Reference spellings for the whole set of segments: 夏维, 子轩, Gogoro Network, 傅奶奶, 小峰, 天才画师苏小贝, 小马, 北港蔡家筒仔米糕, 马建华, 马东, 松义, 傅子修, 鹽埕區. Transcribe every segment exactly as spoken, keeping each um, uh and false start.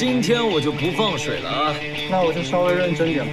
今天我就不放水了啊！那我就稍微认真点。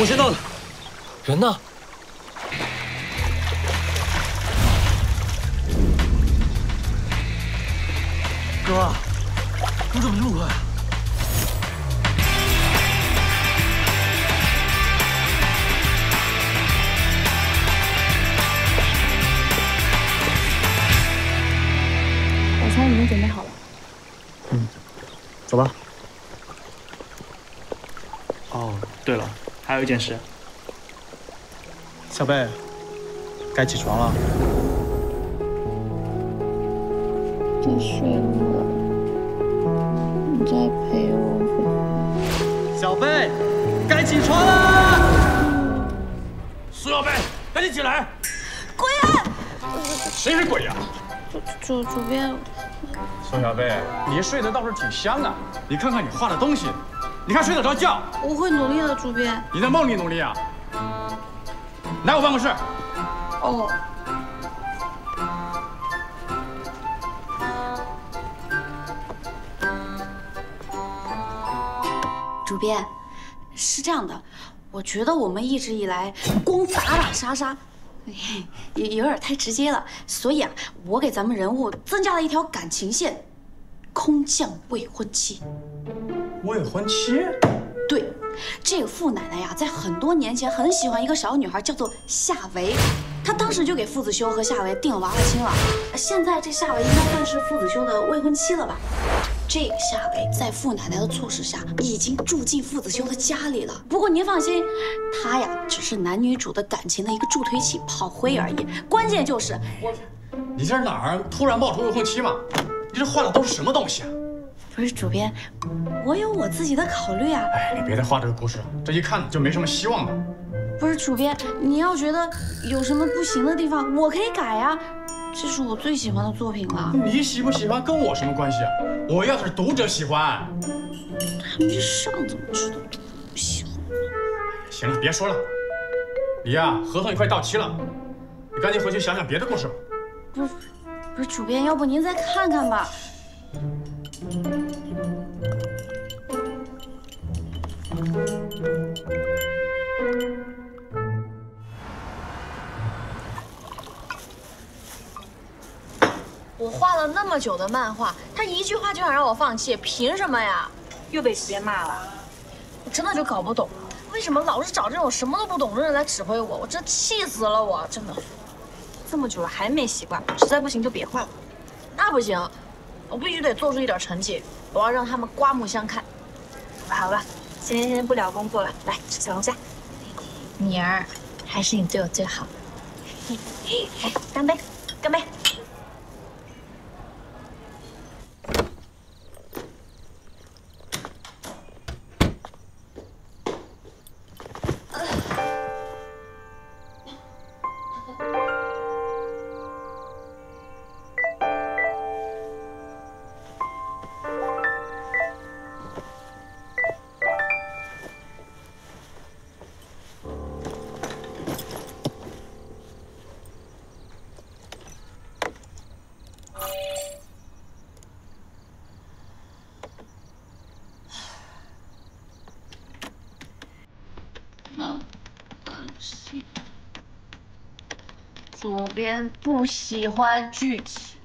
我先到了，人呢？哥，你怎么这么快？晚餐已经准备好了。嗯，走吧。哦，对了。 还有一件事，小贝，该起床了。别睡了，你再陪我吧。小贝，该起床啦！苏小贝，赶紧起来！滚！谁是鬼呀？主主主编。苏小贝，你睡得倒是挺香啊！你看看你画的东西。 你看睡得着觉？我会努力的，主编。你在梦里努力啊？来我办公室。哦。主编，是这样的，我觉得我们一直以来光打打杀杀，有有点太直接了，所以啊，我给咱们人物增加了一条感情线：空降未婚妻。 未婚妻，对，这个傅奶奶呀，在很多年前很喜欢一个小女孩，叫做夏维，她当时就给傅子修和夏维定了娃娃亲了。现在这夏维应该算是傅子修的未婚妻了吧？这个夏维在傅奶奶的促使下，已经住进傅子修的家里了。不过您放心，她呀，只是男女主的感情的一个助推器、炮灰而已。关键就是我，你这是哪儿突然冒出未婚妻嘛？你这画的都是什么东西啊？ 不是主编，我有我自己的考虑啊！哎，你别再画这个故事了，这一看就没什么希望了。不是主编，你要觉得有什么不行的地方，我可以改呀、啊。这是我最喜欢的作品了。你喜不喜欢跟我什么关系啊？我要是读者喜欢，他们这上怎么知道我不喜欢？行了，别说了。你呀、啊，合同也快到期了，你赶紧回去想想别的故事吧。不是，不是主编，要不您再看看吧。 我画了那么久的漫画，他一句话就想让我放弃，凭什么呀？又被主编骂了，我真的就搞不懂了，为什么老是找这种什么都不懂的人来指挥我，我真气死了我！我真的，这么久了还没习惯，实在不行就别画了。那不行。 我必须得做出一点成绩，我要让他们刮目相看。好了，今天先不聊工作了，来吃小龙虾。女儿，还是你对我最好。来，干杯，干杯！主编不喜欢剧情。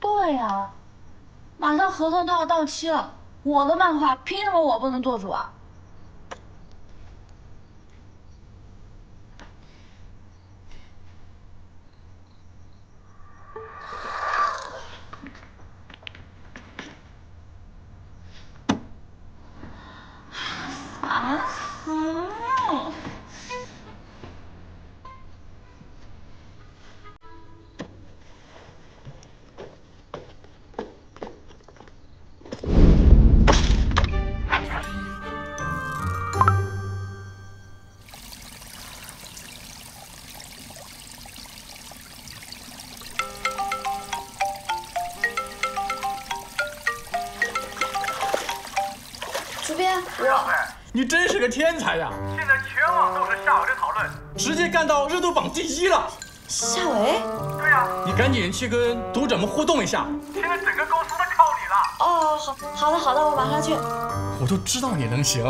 对啊，马上合同都要到期了，我的漫画凭什么我不能做主啊？啊！主编，哇塞，你真是个天才呀！现在全网都是夏伟的讨论，直接干到热度榜第一了。夏伟？对呀、啊，你赶紧去跟读者们互动一下。现在整个公司都靠你了。哦，好，好的，好的，我马上去。我就知道你能行。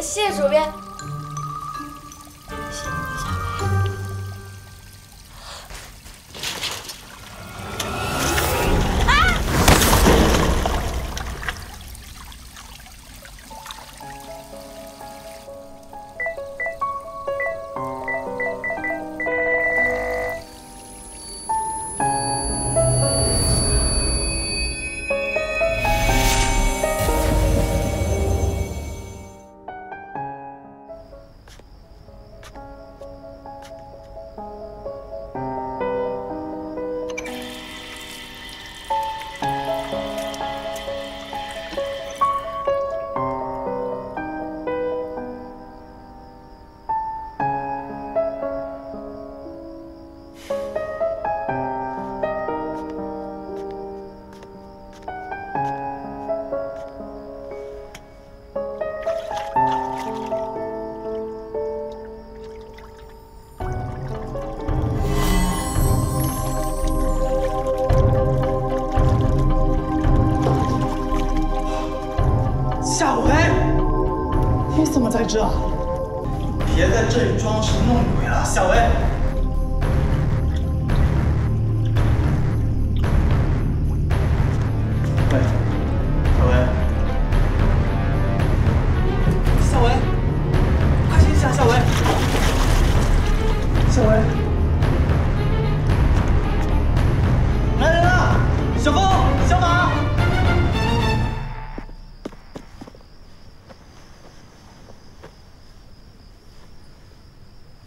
谢谢主编。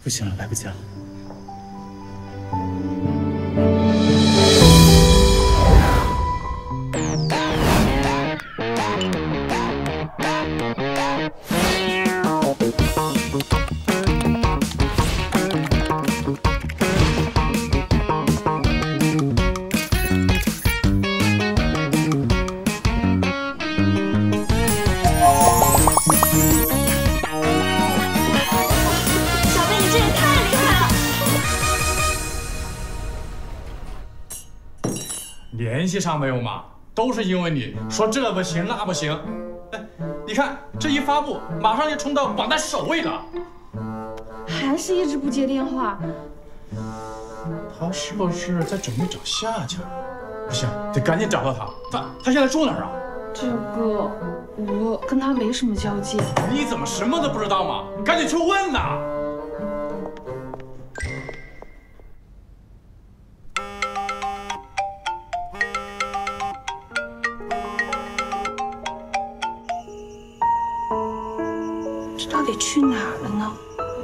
不行了，来不及了。联系上没有嘛？都是因为你说这不行那不行。哎，你看这一发布，马上就冲到榜单首位了。还是一直不接电话。他是不是在准备找夏夏？不行，得赶紧找到他。他他现在住哪儿啊？这个我跟他没什么交集。你怎么什么都不知道嘛？赶紧去问呐！ 去哪儿了呢？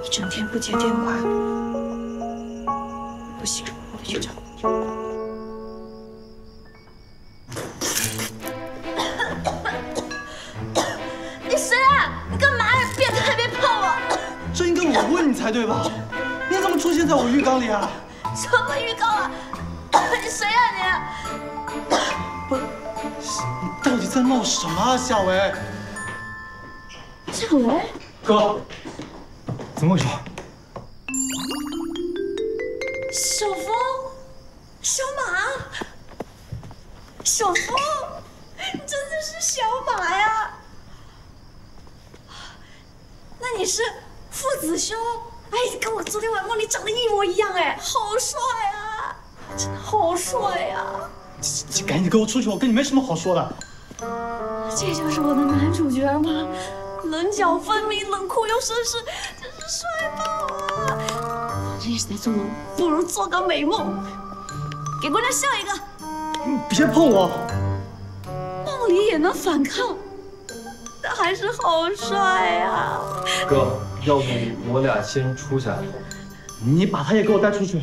一整天不接电话，不行，我得去找。你谁啊？你干嘛呀？别太别碰我！这应该我问你才对吧？你怎么出现在我浴缸里啊？什么浴缸啊？你谁啊你？不是，你到底在闹什么啊，夏薇？夏薇。 哥，怎么回事？小峰，小马，小峰，你真的是小马呀？那你是父子兄？哎，跟我昨天晚梦里长得一模一样，哎，好帅啊！真的好帅呀！你赶紧跟我出去，我跟你没什么好说的。这就是我的男主角吗？ 棱角分明，冷酷又绅士，真是帅爆了！反正也是在做梦，不如做个美梦。给姑娘笑一个！你别碰我！梦里也能反抗，但还是好帅呀！哥，要不我俩先出去？你把他也给我带出去。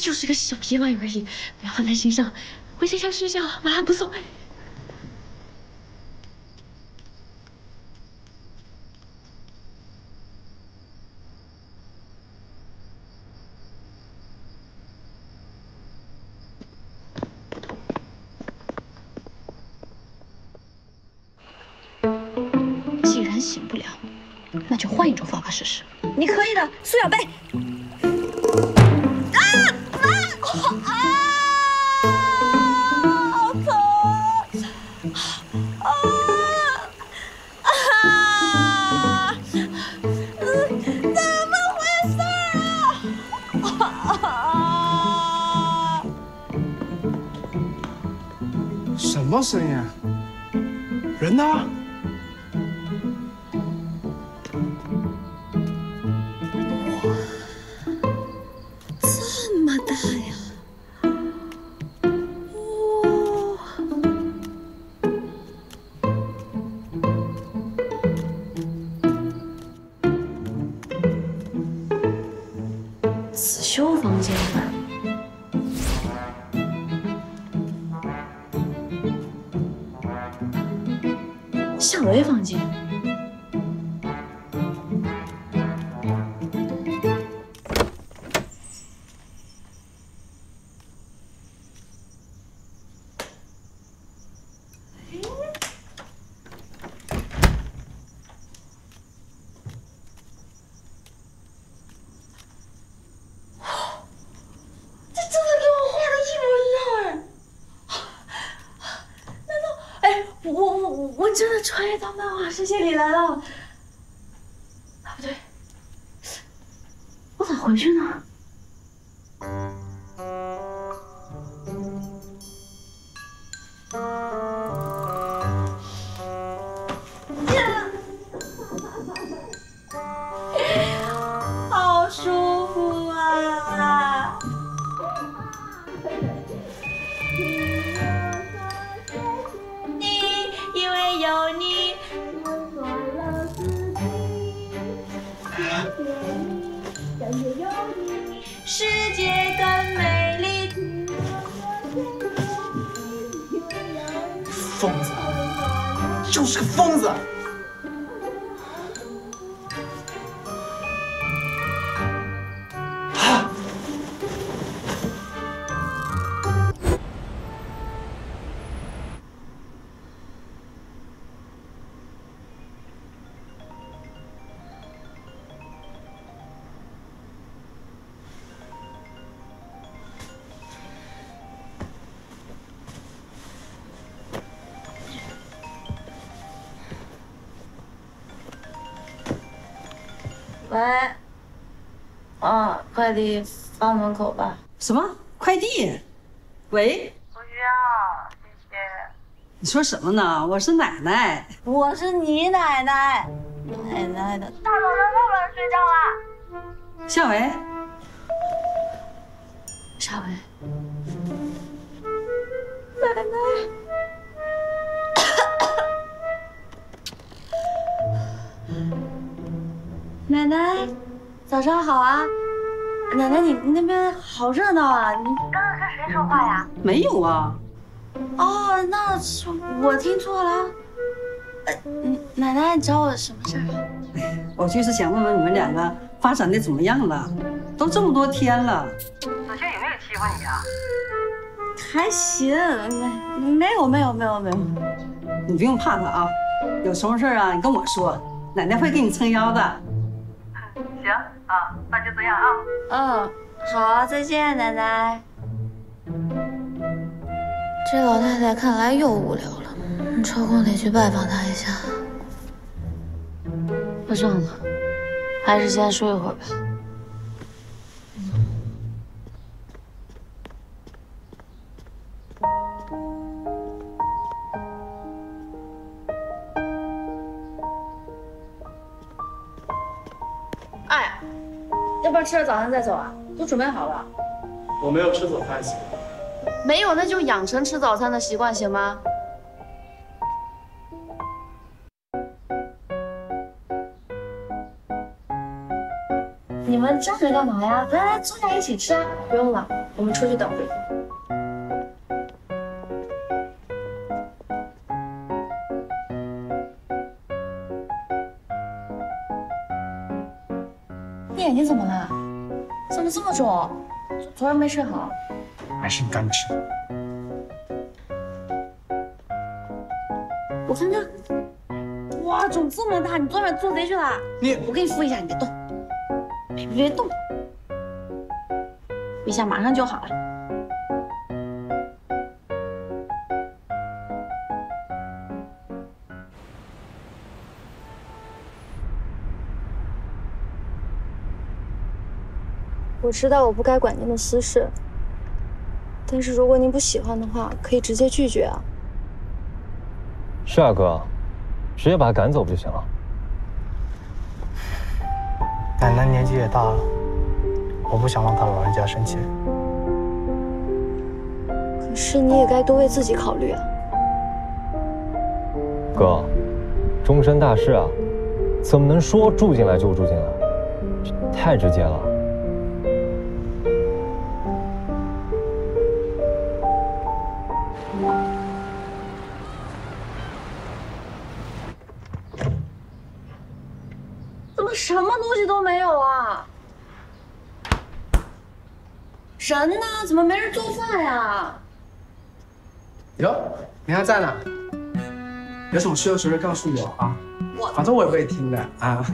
就是个小皮外而已，不要放在心上。回学校睡觉，晚安不送。然醒不了，那就换一种方法试试。你可以的，苏小贝。啊啊！啊！好痛！啊啊！嗯，怎么回事啊？什么声音？人呢？ 紫修房间吧，夏薇房间，真的穿越到漫画世界里来了，啊不对，我咋回去呢？好舒服啊！世界更美丽。疯子，就是个疯子。啊！喂，啊，快递放门口吧。什么快递？喂，不需要，谢谢。你说什么呢？我是奶奶，我是你奶奶，奶奶的。大早上忘了睡觉了。夏薇，夏薇，奶奶。 奶奶，早上好啊！奶奶，你那边好热闹啊！你刚刚跟谁说话呀？没有啊。哦，那是我听错了。呃，奶奶，你找我什么事儿啊？我就是想问问你们两个发展的怎么样了？都这么多天了，子轩有没有欺负你啊？还行，没没有没有没有没有。你不用怕他啊，有什么事儿啊，你跟我说，奶奶会给你撑腰的。 行啊，那就这样啊。嗯，好，再见，奶奶。这老太太看来又无聊了，抽空得去拜访她一下。不算了，还是先睡一会儿吧。嗯 哎，要不然吃了早餐再走啊？都准备好了。我没有吃早餐行吗？没有，那就养成吃早餐的习惯行吗？你们站着干嘛呀？来来，坐下一起吃啊！不用了，我们出去等回复。 你眼睛怎么了？怎么这么肿？昨天没睡好？还是你干吃？我看看，哇，肿这么大，你昨晚做贼去了？你，我给你敷一下，你别动，别别动，一下马上就好了。 我知道我不该管您的私事，但是如果您不喜欢的话，可以直接拒绝啊。是啊，哥，直接把他赶走不就行了？奶奶年纪也大了，我不想让她老人家生气。可是你也该多为自己考虑啊。哥，终身大事啊，怎么能说住进来就住进来？这太直接了。 什么东西都没有啊！人呢？怎么没人做饭呀？哟，你还在呢？有什么事就随时告诉我啊！我反正我也不会听的啊。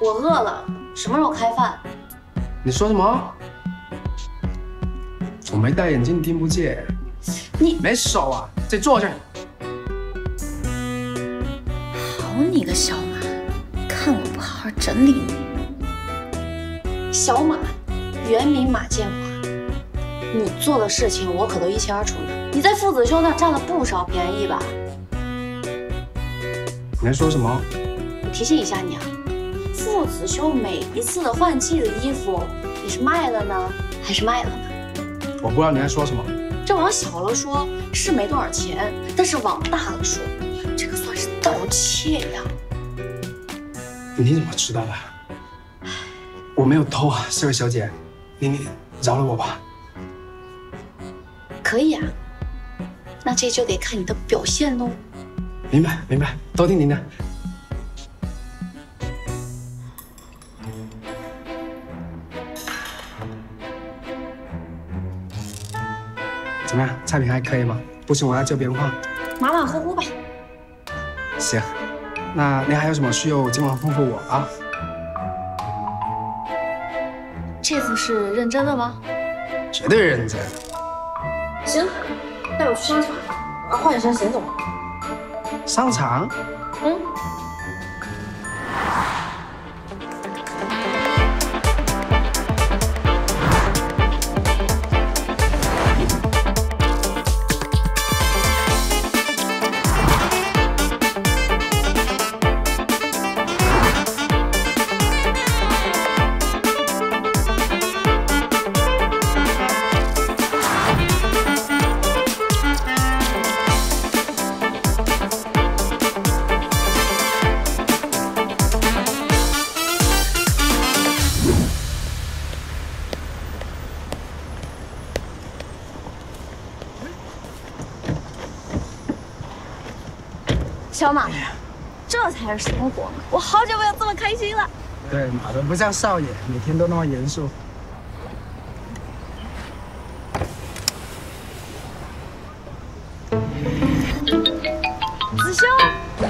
我饿了，什么时候开饭？你说什么？我没戴眼镜听不见。你没手啊！自己坐下。好你个小！ 看我不好好整理你！小马，原名马建华，你做的事情我可都一清二楚呢。你在父子兄那儿占了不少便宜吧？你在说什么？我提醒一下你啊，父子兄每一次的换季的衣服，你是卖了呢，还是卖了呢？我不知道你在说什么。这往小了说是没多少钱，但是往大了说，这个算是盗窃呀。 你怎么知道的？我没有偷啊，这位小姐，你你饶了我吧。可以啊，那这就得看你的表现喽。明白明白，都听您的。怎么样，菜品还可以吗？不行，我要教别人画。马马虎虎吧。行。 那您还有什么需要今晚吩咐我啊？这次是认真的吗？绝对认真。行，带我去商场，我要换一身行走。商场？嗯。小马，这才是生活嘛！我好久没有这么开心了。对，马东不像少爷，每天都那么严肃。子修，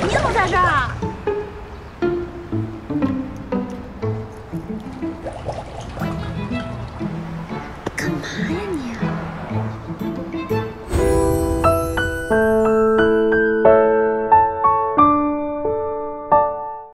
你怎么在这儿啊？